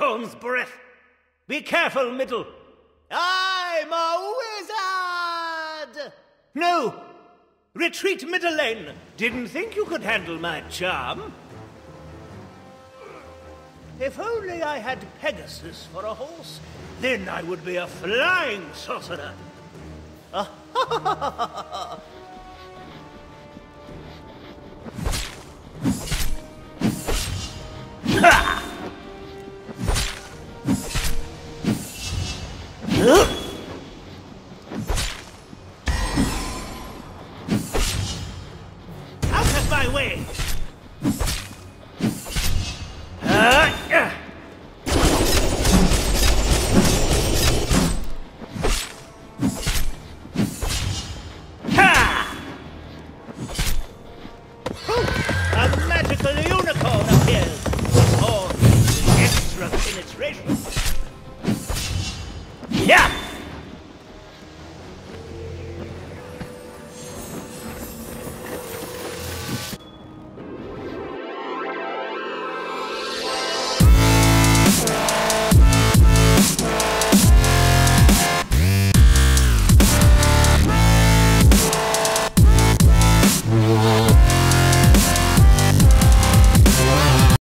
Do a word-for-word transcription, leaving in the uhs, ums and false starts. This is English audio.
Combs' breath. Be careful, Middle. I'm a wizard! No! Retreat, Middle Lane. Didn't think you could handle my charm. If only I had Pegasus for a horse, then I would be a flying sorcerer. Out of my way! A magical unicorn appears!